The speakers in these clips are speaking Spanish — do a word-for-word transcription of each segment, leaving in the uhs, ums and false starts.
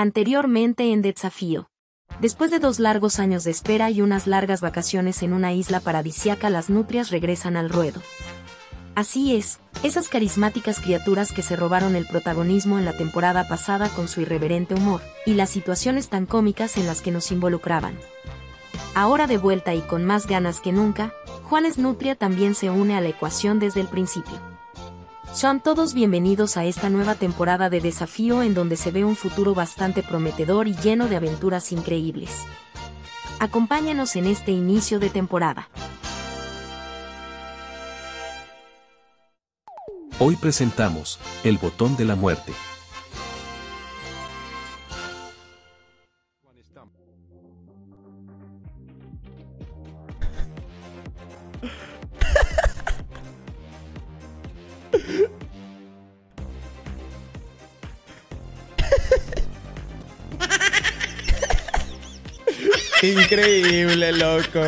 anteriormente en Dedsafío. Después de dos largos años de espera y unas largas vacaciones en una isla paradisiaca, las nutrias regresan al ruedo. Así es, esas carismáticas criaturas que se robaron el protagonismo en la temporada pasada con su irreverente humor, y las situaciones tan cómicas en las que nos involucraban. Ahora de vuelta y con más ganas que nunca, Juanes Nutria también se une a la ecuación desde el principio. Sean todos bienvenidos a esta nueva temporada de Dedsafío, en donde se ve un futuro bastante prometedor y lleno de aventuras increíbles. Acompáñanos en este inicio de temporada. Hoy presentamos El Botón de la Muerte. Increíble, loco.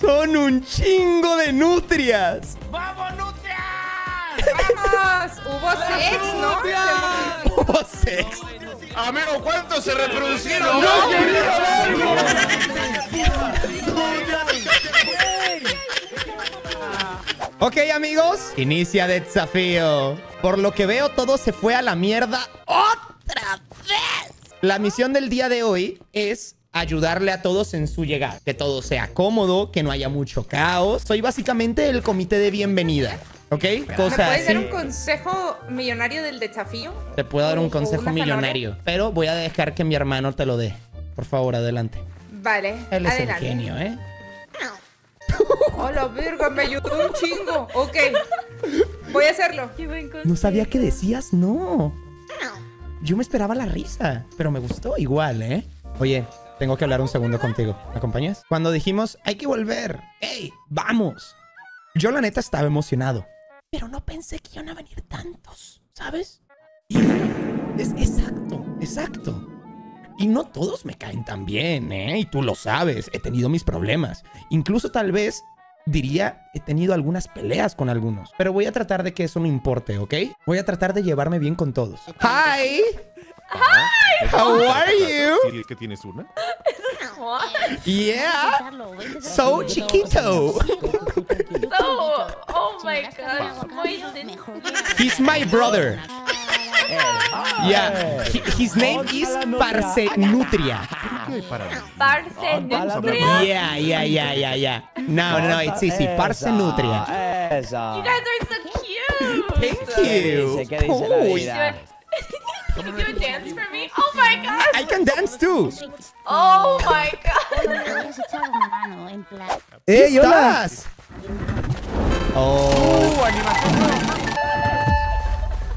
Son un chingo de nutrias. ¡Vamos, nutrias! ¡Vamos! Hubo sex, ¿no? Hubo sex. Amigo, ¿cuántos se reproducieron? ¡No, no! Ok, amigos. Inicia Dedsafío. Por lo que veo, todo se fue a la mierda otra vez. La misión del día de hoy es ayudarle a todos en su llegar, que todo sea cómodo, que no haya mucho caos. Soy básicamente el comité de bienvenida, ¿ok? Cosas ¿Me puedes así. dar un consejo millonario del Dedsafío? Te puedo dar un consejo millonario, palabra? pero voy a dejar que mi hermano te lo dé. Por favor, adelante. Vale, Él es adelante. el genio, ¿eh? Hola, Virgo, me ayudó un chingo. Ok, voy a hacerlo. No sabía que decías no. Yo me esperaba la risa, pero me gustó igual, ¿eh? Oye, tengo que hablar un segundo contigo. ¿Me acompañas? Cuando dijimos, hay que volver. ¡Ey, vamos! Yo la neta estaba emocionado. Pero no pensé que iban a venir tantos, ¿sabes? Y... Es, exacto, exacto. Y no todos me caen tan bien, ¿eh? Y tú lo sabes, he tenido mis problemas. Incluso tal vez, diría, he tenido algunas peleas con algunos. Pero voy a tratar de que eso no importe, ¿ok? Voy a tratar de llevarme bien con todos. ¡Hi! Hi, how are you? Si es que tienes una. Yeah. So chiquito. So, oh my gosh. He's my brother. Yeah. His name is Parce Nutria. Parce Nutria. Yeah, yeah, yeah, yeah, yeah. No, no, it's easy. Parce Nutria. You guys are so cute. Thank you. Cool. Can you do a dance for me? Oh my god! I can dance too! Oh my god! ¡Ey, hola! ¡Oh!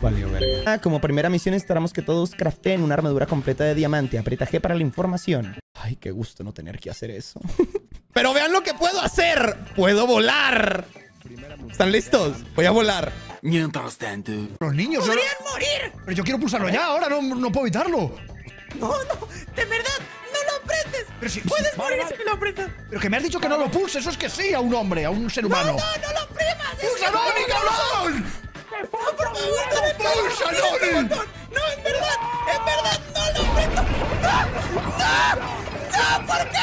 Valió verga. Como primera misión necesitamos que todos crafteen una armadura completa de diamante. Aprieta G para la información. Ay, qué gusto no tener que hacer eso. ¡Pero vean lo que puedo hacer! ¡Puedo volar! ¿Están listos? Voy a volar. Mientras tanto, los niños podrían yo... morir. Pero yo quiero pulsarlo ya, ahora no, no puedo evitarlo. No, no, de verdad, no lo apretes. Pero si, Puedes si, morir si lo apretas. Pero que me has dicho que no lo pulse, eso es que sí a un hombre, a un ser humano. No, no, no lo apretas. ¡Púlsalo, mi cabrón! ¡No, por favor, no, no, no, en verdad, en verdad, no lo aprieto! ¡No, no, no, por qué!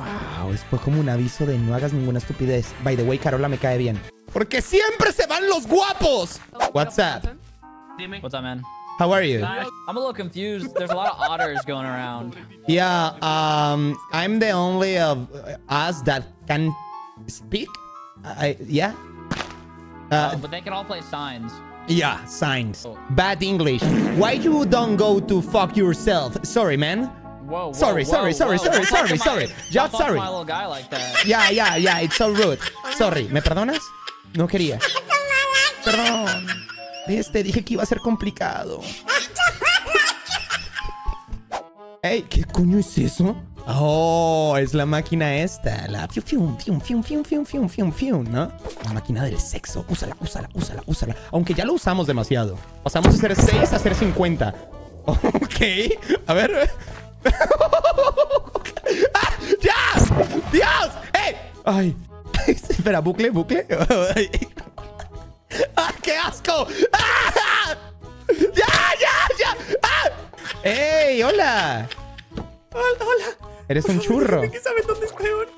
Wow, fue como un aviso de no hagas ninguna estupidez. By the way, Carola me cae bien. Porque siempre se van los guapos. What's up? What's up, man? How are you? I'm a little confused. There's a lot of otters going around. Yeah, um, I'm the only of us that can speak. I, yeah. Uh, oh, but they can all play signs. Yeah, signs. Oh. Bad English. Why you don't go to fuck yourself? Sorry, man. Whoa, whoa, sorry, whoa, sorry, whoa, sorry, whoa. sorry, sorry, sorry, sorry. Just sorry. My little guy like that. Yeah, yeah, yeah. It's so rude. Sorry. ¿Me perdonas? No quería. Perdón. Este dije que iba a ser complicado. Ey, ¿qué coño es eso? Oh, es la máquina esta. La fium, fium, fium, fium, fium, fium, fium, fium, fium, ¿no? La máquina del sexo. Úsala, úsala, úsala, úsala. Aunque ya lo usamos demasiado. Pasamos de ser seis a ser cincuenta. Ok. A ver. ¡Ah! ¡Dios! ¡Dios! ¡Ey! ¡Ay! Espera, bucle, bucle. asco! ¡Ah! ¡Ya, ya, ya! ¡Ah! ¡Ey, hola! Hola, hola. Eres un churro. ¿Qué sabes dónde está Eon?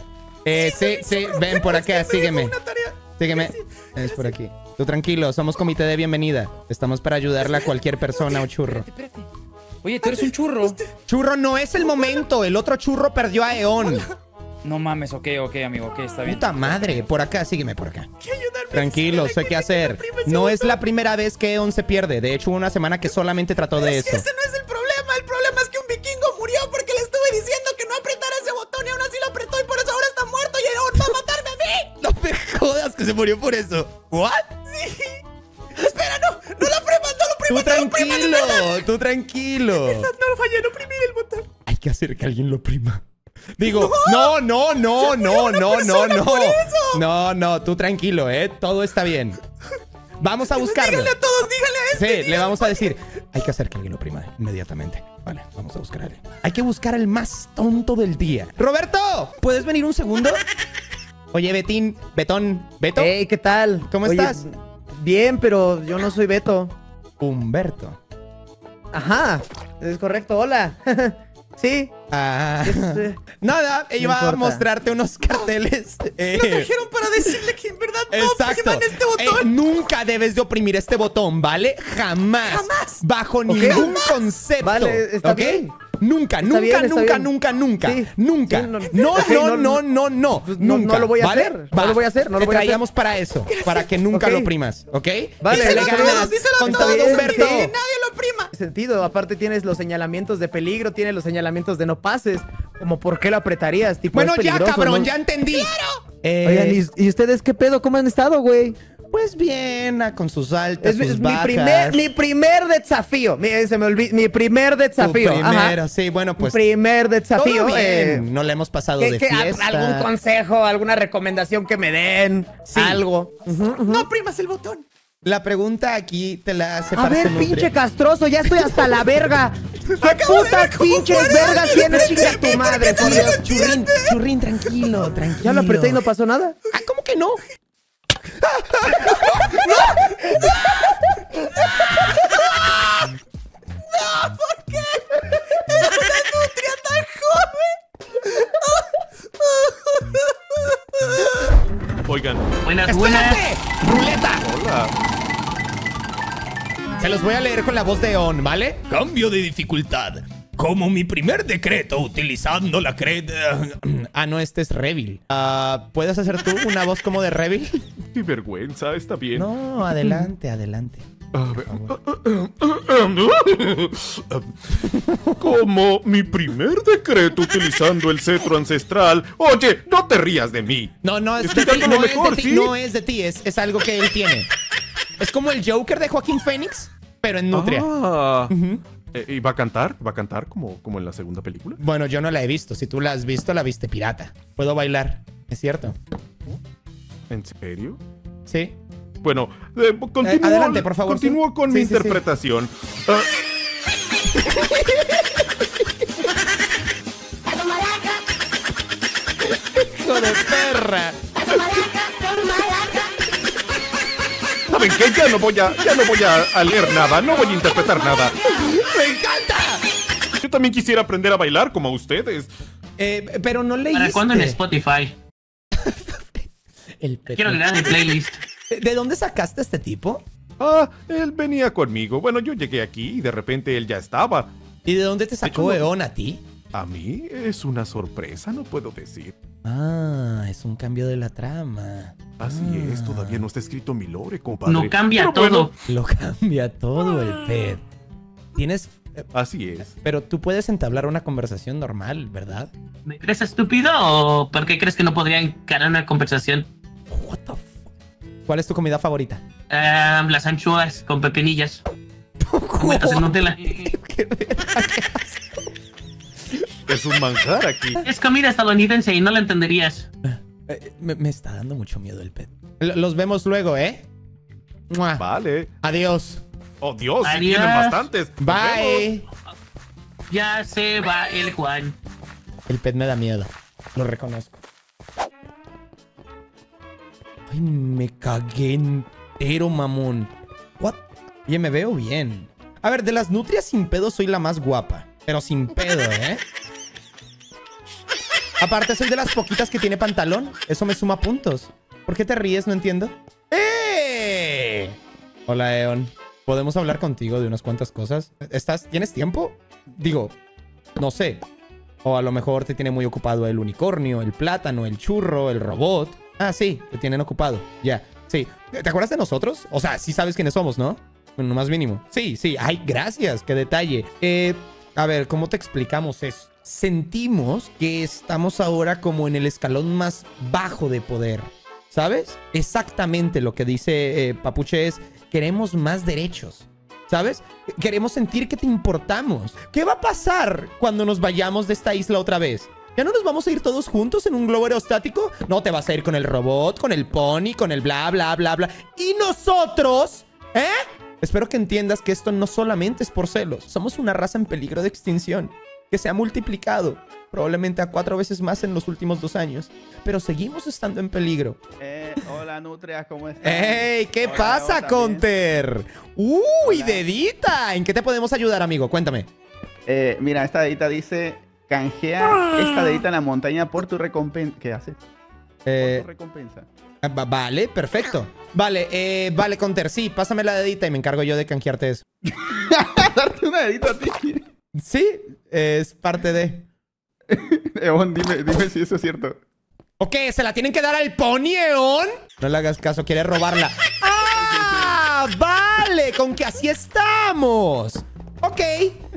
Eh, sí, sí, ven por acá, sígueme. Sígueme. Es por aquí. Tú tranquilo, somos comité de bienvenida. Estamos para ayudarle a cualquier persona o churro. Oye, tú eres un churro. Churro, no es el momento. El otro churro perdió a Eon. No mames, ok, ok, amigo, ok, está bien. Puta madre, por acá, sígueme por acá. Tranquilo, sé qué hacer. No es la primera vez que Eon se pierde. De hecho, hubo una semana que solamente trató de eso. Ese no es el problema. El problema es que un vikingo murió porque le estuve diciendo que no apretara ese botón y aún así lo apretó y por eso ahora está muerto y Eon va a matarme a mí. No me jodas que se murió por eso. ¿What? Sí. Espera, no, no lo premas, no lo premas. Tú tranquilo, tú tranquilo. No lo fallé, no oprimí el botón. Hay que hacer que alguien lo prima. Digo, no, no, no, no, no, no, no. No, no, tú tranquilo, ¿eh? Todo está bien. Vamos a buscarlo. Díganle a todos, díganle a este. Sí, le vamos a decir. Hay que hacer que alguien lo prima inmediatamente. Vale, vamos a buscar a él. Hay que buscar al más tonto del día. ¡Roberto! ¿Puedes venir un segundo? Oye, Betín, Betón, Beto. Hey, ¿qué tal? ¿Cómo estás? Bien, pero yo no soy Beto. Humberto. Ajá, es correcto, hola. Sí. Ah. Este, Nada, ella va a mostrarte unos carteles. No, eh. Lo trajeron para decirle que en verdad no opriman este botón. Eh, nunca debes de oprimir este botón, ¿vale? Jamás. Jamás. Bajo okay. ningún Jamás. concepto. Vale, está ¿okay? bien. Nunca, está nunca, bien, nunca, bien. nunca, nunca, sí. nunca, sí, no, no, okay, no, no, no, no, pues no, nunca. No lo voy a ¿vale? hacer. Va. No lo voy a hacer. No lo voy a hacer. Traíamos para eso, para que nunca okay. lo oprimas, ¿ok? Vale, díselo a todos, díselo a todos, Humberto. Nadie lo oprima. Sentido. Aparte tienes los señalamientos de peligro, tienes los señalamientos de no pases. Como por qué lo apretarías, tipo. Bueno, es ya, cabrón, ¿no? Ya entendí. Claro. Eh, Oigan, ¿y, ¿y ustedes qué pedo? ¿Cómo han estado, güey? Pues bien, con sus altas, sus es mi bajas. Primer, mi primer desafío. Mi, se me olvidó, mi primer desafío. Primero, sí, bueno, pues. Mi primer desafío. Todo bien. Eh, no le hemos pasado que, de que fiesta. ¿Algún consejo, alguna recomendación que me den? Sí. Algo. Uh -huh, uh -huh. No primas el botón. La pregunta aquí te la hace A ver, pinche castroso, ya estoy hasta la verga. ¿Qué putas pinches vergas tienes, chica tu madre? Por Dios, churrín, churrín, tranquilo, tranquilo. ¿Ya lo apreté y no pasó nada? Ah, ¿cómo que no? ¡No! ¡No! ¡No! ¡No! ¿Por qué? ¡Es una nutria tan joven! Oigan. Buenas, buenas. ¡Ruleta! Hola. Se los voy a leer con la voz de Eon, ¿vale? Cambio de dificultad. Como mi primer decreto, utilizando la cred... Ah, no, este es Revil. Uh, ¿Puedes hacer tú una voz como de Revil? Qué vergüenza, está bien. No, adelante, adelante. A ver. Como mi primer decreto utilizando el cetro ancestral. Oye, no te rías de mí. No, no, es de ti, no, mejor, es de ti, ¿sí? no es de ti, es, es algo que él tiene. Es como el Joker de Joaquín Phoenix, pero en Nutria. Ah, uh-huh. ¿Y va a cantar? ¿Va a cantar como, como en la segunda película? Bueno, yo no la he visto. Si tú la has visto, la viste pirata. Puedo bailar, es cierto. ¿En serio? Sí. Bueno, eh, continúo, eh, adelante, por favor. Continúo ¿sí? con sí, mi sí, interpretación. Sí. Uh... ¡Hijo de perra! ¿Saben qué? Ya no voy a, ya no voy a leer nada, no voy a interpretar nada. ¡Me encanta! Yo también quisiera aprender a bailar como ustedes. Eh, pero no leíste. ¿Para cuándo en Spotify? El Quiero leer mi playlist. ¿De dónde sacaste a este tipo? Ah, él venía conmigo. Bueno, yo llegué aquí y de repente él ya estaba. ¿Y de dónde te sacó Eon a ti? A mí es una sorpresa, no puedo decir. Ah, es un cambio de la trama. Así ah. es, todavía no está escrito mi lore, compadre. No cambia pero todo. Bueno. Lo cambia todo ah. el pet. Tienes... Así es. Pero tú puedes entablar una conversación normal, ¿verdad? ¿Me crees estúpido o por qué crees que no podría encarar una conversación? What the fuck? ¿Cuál es tu comida favorita? Uh, las anchoas con pepinillas. Cuentas en Nutella. ¿Qué Es un manjar aquí. Es comida estadounidense y no la entenderías. Me, me está dando mucho miedo el pet. L los vemos luego, ¿eh? ¡Mua! Vale. Adiós. Oh, Dios. Adiós. Tienen bastantes. Bye. Ya se va el Juan. El pet me da miedo. Lo reconozco. Ay, me cagué entero, mamón. What? Oye, me veo bien. A ver, de las nutrias sin pedo soy la más guapa. Pero sin pedo, ¿eh? Aparte soy de las poquitas que tiene pantalón. Eso me suma puntos. ¿Por qué te ríes? No entiendo. ¡Eh! Hola, Eon. ¿Podemos hablar contigo de unas cuantas cosas? ¿Estás? ¿Tienes tiempo? Digo, no sé. O a lo mejor te tiene muy ocupado el unicornio, el plátano, el churro, el robot. Ah, sí, te tienen ocupado. Ya, sí. ¿Te acuerdas de nosotros? O sea, sí sabes quiénes somos, ¿no? Bueno, más mínimo. Sí, sí. Ay, gracias. Qué detalle. Eh, a ver, ¿cómo te explicamos eso? Sentimos que estamos ahora como en el escalón más bajo de poder. ¿Sabes? Exactamente lo que dice eh, Papuche es... Queremos más derechos, ¿sabes? Queremos sentir que te importamos. ¿Qué va a pasar cuando nos vayamos de esta isla otra vez? ¿Ya no nos vamos a ir todos juntos en un globo aerostático? No, te vas a ir con el robot, con el pony, con el bla, bla, bla, bla. ¿Y nosotros? ¿Eh? Espero que entiendas que esto no solamente es por celos. Somos una raza en peligro de extinción, que se ha multiplicado probablemente a cuatro veces más en los últimos dos años. Pero seguimos estando en peligro. Eh, hola, Nutria, ¿cómo estás? ¡Ey! ¿Qué hola, pasa, Conter? ¡Uy, hola. Dedita! ¿En qué te podemos ayudar, amigo? Cuéntame. Eh, mira, esta dedita dice... Canjea ah. esta dedita en la montaña por tu recompensa. ¿Qué haces? Eh, por tu recompensa. Vale, perfecto. Vale, eh, vale, Conter, sí, pásame la dedita y me encargo yo de canjearte eso. ¿Darte una dedita a ti? Sí, es parte de... Eon, dime, dime si eso es cierto. ¿O qué? ¿Se la tienen que dar al pony, Eon? No le hagas caso, quiere robarla. ¡Ah! ¡Vale! ¡Con que así estamos! Ok,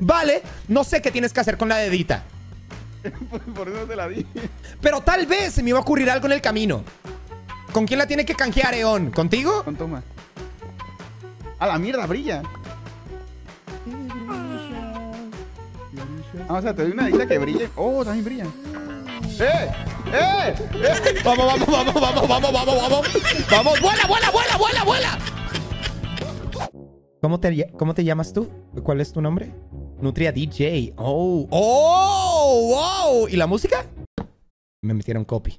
vale. No sé qué tienes que hacer con la dedita. Por eso te la di. Pero tal vez se me iba a ocurrir algo en el camino. ¿Con quién la tiene que canjear, Eon? ¿Contigo? Con Toma. ¡A la mierda, brilla! Ah, o sea, te doy una dedita que brille. ¡Oh, también brilla! ¡Eh! ¡Eh! ¡Eh! ¡Vamos, vamos, vamos, vamos, vamos, vamos, vamos! ¡Vamos! ¡Vuela, vuela, vuela, vuela, vuela! ¿Cómo te, cómo te llamas tú? ¿Cuál es tu nombre? Nutria D J. ¡Oh! ¡Oh! ¡Wow! ¿Y la música? Me metieron copy.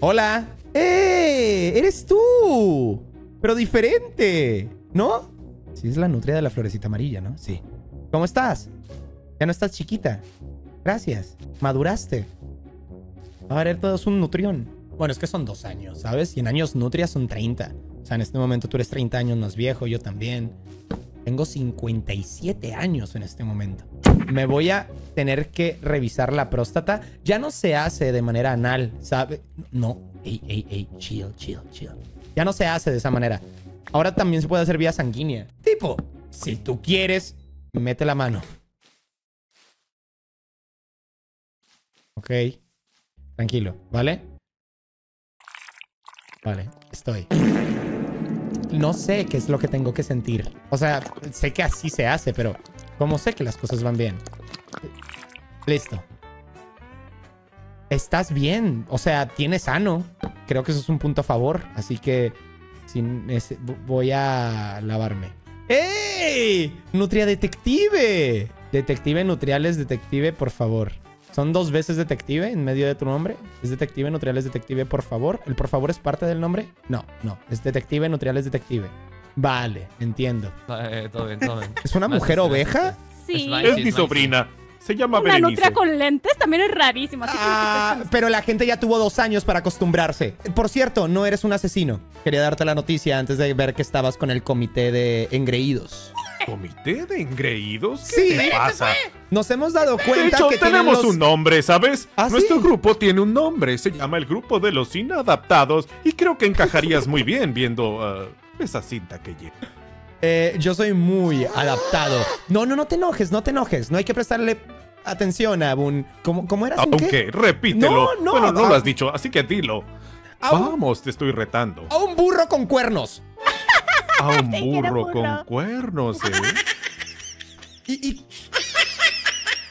¡Hola! ¡Eh! ¡Eres tú! Pero diferente, ¿no? Sí, es la Nutria de la florecita amarilla, ¿no? Sí. ¿Cómo estás? Ya no estás chiquita. Gracias. Maduraste. Ahora eres todo un nutrión. Bueno, es que son dos años, ¿sabes? Y en años Nutria son treinta. O sea, en este momento tú eres treinta años más viejo, yo también. Tengo cincuenta y siete años en este momento. Me voy a tener que revisar la próstata. Ya no se hace de manera anal, ¿sabes? No. Ey, ey, ey. Chill, chill, chill. Ya no se hace de esa manera. Ahora también se puede hacer vía sanguínea. Tipo, si tú quieres, mete la mano. Ok, tranquilo, ¿vale? Vale, estoy. No sé qué es lo que tengo que sentir. O sea, sé que así se hace, pero ¿cómo sé que las cosas van bien? Listo. Estás bien, o sea, tienes ano. Creo que eso es un punto a favor, así que sin ese, voy a lavarme. ¡Ey! ¡Nutria Detective! Detective Nutriales, detective, por favor. Son dos veces detective en medio de tu nombre. Es Detective Nutriales Detective, por favor. ¿El por favor es parte del nombre? No, no. Es Detective Nutriales Detective. Vale, entiendo. Eh, todo bien, todo bien. ¿Es una no, mujer es, oveja? Sí. Es mi sobrina. Se llama Berenice. Una nutria con lentes también es rarísima. Ah, pero la gente ya tuvo dos años para acostumbrarse. Por cierto, no eres un asesino. Quería darte la noticia antes de ver que estabas con el comité de engreídos. ¿Comité de engreídos? ¿Qué sí. te pasa? Nos hemos dado cuenta de hecho, que tenemos los... un nombre, ¿sabes? ¿Ah, nuestro sí? grupo tiene un nombre. Se llama el grupo de los inadaptados. Y creo que encajarías muy bien viendo uh, esa cinta que lleva. Eh, yo soy muy adaptado. No, no, no te enojes, no te enojes. No hay que prestarle atención a un... ¿Cómo, cómo eras? Aunque, ¿qué? Repítelo. No, no, bueno, no a... lo has dicho, así que dilo. Un... Vamos, te estoy retando. A un burro con cuernos. A un burro, burro con cuernos, ¿eh? Y, y...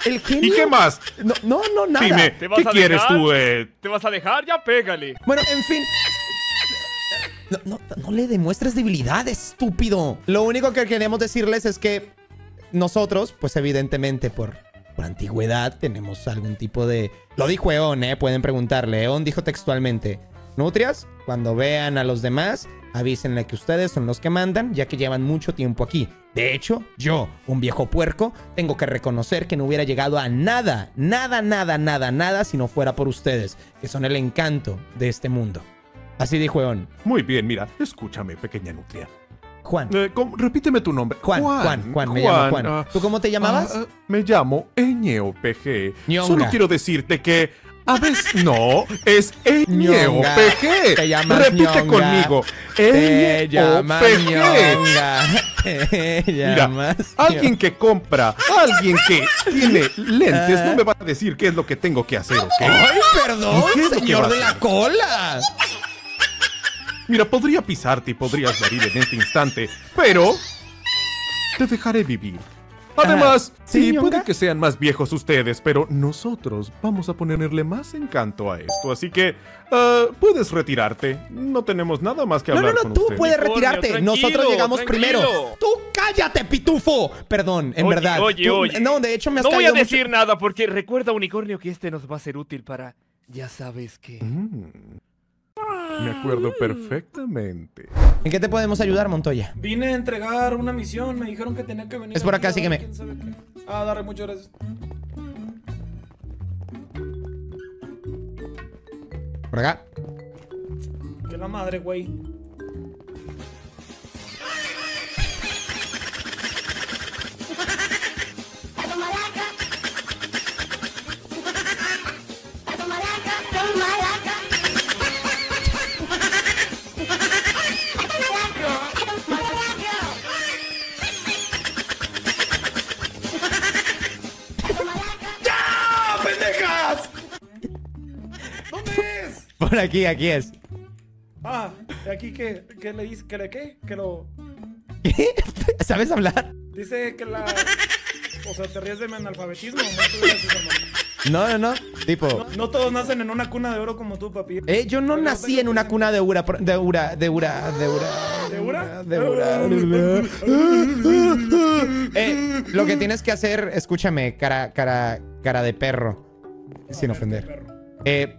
¿El genio? ¿Y qué más? No, no, no nada. Dime, ¿qué quieres dejar? tú, eh? ¿Te vas a dejar? Ya pégale. Bueno, en fin... No, no, no le demuestres debilidad, estúpido. Lo único que queremos decirles es que nosotros, pues evidentemente por, por antigüedad, tenemos algún tipo de... Lo dijo Eon, ¿eh? Pueden preguntarle. Eon dijo textualmente... Nutrias, cuando vean a los demás, avísenle que ustedes son los que mandan, ya que llevan mucho tiempo aquí. De hecho, yo, un viejo puerco, tengo que reconocer que no hubiera llegado a nada, nada, nada, nada, nada, si no fuera por ustedes, que son el encanto de este mundo. Así dijo Eon. Muy bien, mira, escúchame, pequeña Nutria. Juan. Eh, com, repíteme tu nombre. Juan, Juan, Juan, Juan me Juan, llamo Juan. Uh, ¿Tú cómo te llamabas? Uh, uh, me llamo Ñeopg. Solo quiero decirte que a veces no, es Ñeopg. Te llamas Repite Ñonga. conmigo. Te llamas Ñonga. Mira, alguien que compra, alguien que tiene lentes, no me va a decir qué es lo que tengo que hacer, ¿ok? ¡Ay, perdón, señor de la cola! Mira, podría pisarte y podrías morir en este instante, pero te dejaré vivir. Además, ah, sí, ¿sí puede que sean más viejos ustedes, pero nosotros vamos a ponerle más encanto a esto. Así que, uh, puedes retirarte. No tenemos nada más que hablar con ustedes. No, no, no, tú puedes retirarte. Nosotros llegamos tranquilo. primero. Tú cállate, pitufo. Perdón, en oye, verdad. Oye, tú, oye. No, de hecho me has No voy a decir mucho. nada porque recuerda, unicornio, que este nos va a ser útil para... Ya sabes qué. Mm. Me acuerdo perfectamente. ¿En qué te podemos ayudar, Montoya? Vine a entregar una misión. Me dijeron que tenía que venir. Es por acá, sígueme. Ah, dale, muchas gracias. Por acá. Que la madre, güey. Por aquí, aquí es. Ah, ¿de aquí qué, qué le dice? ¿Que le qué? ¿Que lo...? ¿Qué? ¿Sabes hablar? Dice que la... O sea, te ríes de mi analfabetismo. No, no, no. Tipo... No, no todos nacen en una cuna de oro como tú, papi. Eh, yo no Pero nací en una cuna de ura... De ura... De ura... De ura... ¿De ura? De ura... Eh, lo que tienes que hacer... Escúchame, cara... Cara... Cara de perro. Sin ofender. Eh...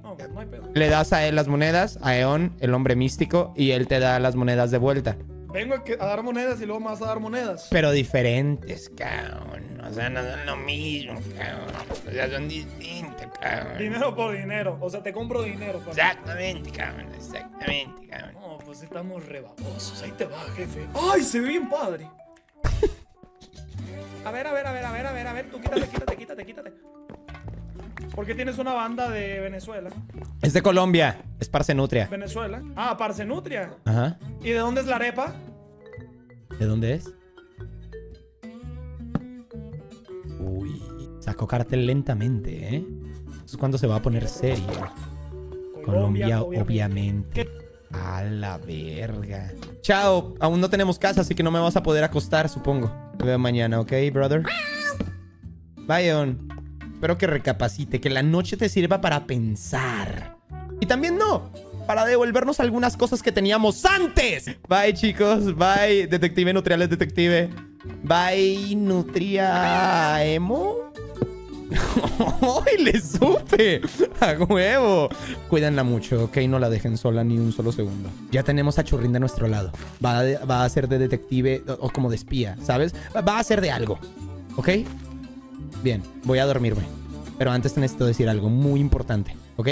Le das a él las monedas, a Eon, el hombre místico, y él te da las monedas de vuelta. Vengo a, que, a dar monedas y luego me vas a dar monedas. Pero diferentes, cabrón. O sea, no son lo mismo, cabrón. O sea, son distintos, cabrón. Dinero por dinero. O sea, te compro dinero. Cabrón. Exactamente, cabrón. Exactamente, cabrón. No, pues estamos rebabosos. Ahí te va, jefe. ¡Ay, se ve bien padre! A ver, a ver, a ver, a ver, a ver, a ver. Tú quítate, quítate, quítate, quítate. ¿Por qué tienes una banda de Venezuela? Es de Colombia. Es Parce Nutria. ¿Venezuela? Ah, Parce Nutria. Ajá. ¿Y de dónde es la arepa? ¿De dónde es? Uy. Sacó cartel lentamente, ¿eh? Eso es cuando se va a poner serio. Colombia, Colombia obviamente. obviamente. A la verga. Chao. Aún no tenemos casa, así que no me vas a poder acostar, supongo. Te veo mañana, ¿ok, brother? Bye, on. Espero que recapacite, que la noche te sirva para pensar. Y también no, para devolvernos algunas cosas que teníamos antes. Bye, chicos. Bye, Detective Nutriales, Detective. Bye, Nutria Emo. ¡Ay, le supe! ¡A huevo! Cuídenla mucho, ¿ok? No la dejen sola ni un solo segundo. Ya tenemos a Churrín de nuestro lado. Va a, va a ser de detective o, o como de espía, ¿sabes? Va a ser de algo, ¿ok? Bien, voy a dormirme. Pero antes te necesito decir algo muy importante, ¿ok?